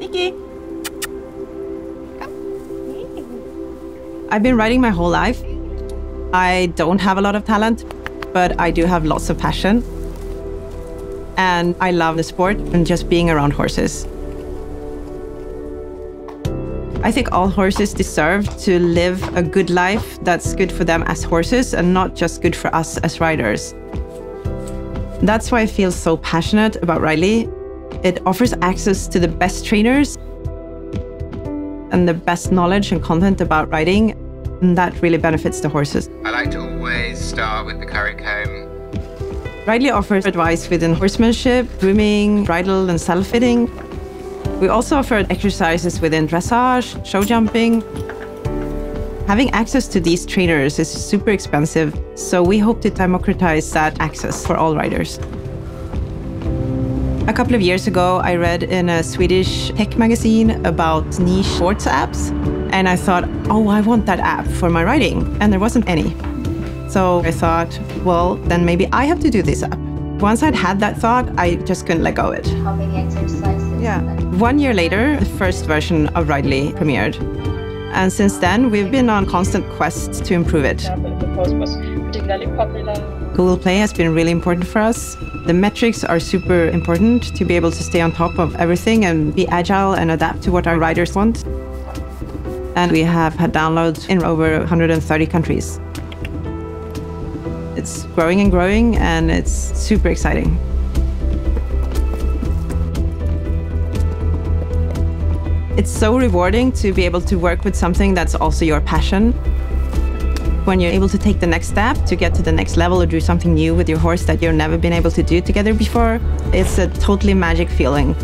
Nikki. Come. I've been writing my whole life. I don't have a lot of talent, but I do have lots of passion. And I love the sport and just being around horses. I think all horses deserve to live a good life that's good for them as horses and not just good for us as riders. That's why I feel so passionate about Ridely. It offers access to the best trainers and the best knowledge and content about riding, and that really benefits the horses. I like to always start with the curry comb. Ridely offers advice within horsemanship, grooming, bridle and saddle-fitting. We also offer exercises within dressage, show jumping. Having access to these trainers is super expensive, so we hope to democratize that access for all riders. A couple of years ago, I read in a Swedish tech magazine about niche sports apps, and I thought, oh, I want that app for my riding, and there wasn't any. So I thought, well, then maybe I have to do this app. Once I'd had that thought, I just couldn't let go of it. How many exercises? Yeah. 1 year later, the first version of Ridely premiered. And since then, we've been on constant quests to improve it. Google Play has been really important for us. The metrics are super important to be able to stay on top of everything and be agile and adapt to what our riders want. And we have had downloads in over 130 countries. It's growing and growing, and it's super exciting. It's so rewarding to be able to work with something that's also your passion. When you're able to take the next step to get to the next level or do something new with your horse that you've never been able to do together before, it's a totally magic feeling.